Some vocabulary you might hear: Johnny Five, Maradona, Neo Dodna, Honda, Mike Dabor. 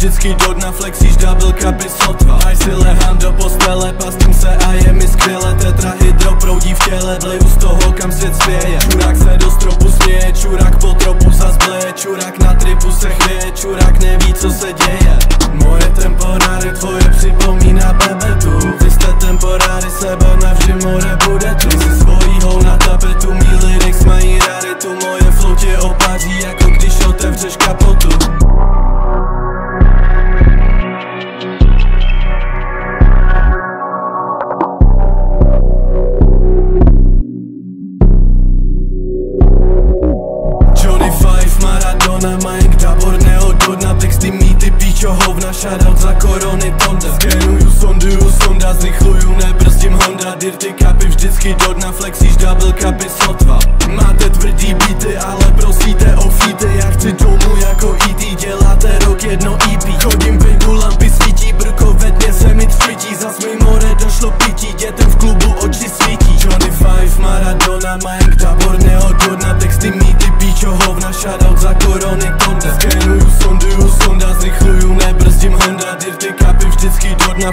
Vždycky Dodna flexíš double cupy sotva. Aj si lehám do postele, pastím se a je mi skvěle. Tetrahydro proudí v těle, vlivu z toho kam svět svěje. Čurák se do stropu směje, čurák po tropu zas bleje. Čurák na tripu se chvěje, čurák neví co se děje. Moje temporáry tvoje připomíná bebetu. Vy jste temporáry sebe, navždy more bude tu. Se svojíhou na tapetu, mý lyrics mají raritu. Moje flow tě opáří, jako když otevřeš kapotu. Johnny Five, Maradona, Mike Dabor, Neo Dodna, texty mýty, píčo hovna, shoutout za korony tonda. Skenuju, sonduju, sonda, zrychluju, nebrzdím Honda. Dirty kapy vždycky Dodna, flexíš double kapy sotva. Máte tvrdý beaty, ale prosíte o featy. Já chci domů jako E.T., děláte rok jedno EP. Chodím venku, lampy svítí, brko ve dně se mi třítí. Zas mi more došlo pití, dětem v klubu oči svítí. Johnny Five, Maradona, Mike Dabor, Neo Dodna, texty mýty, píčo hovna, shoutout za korony tonda. Skenuju, sonduju, sonda, zrychluju, nebrzdím Honda. Dirty kapy vždycky Dodna,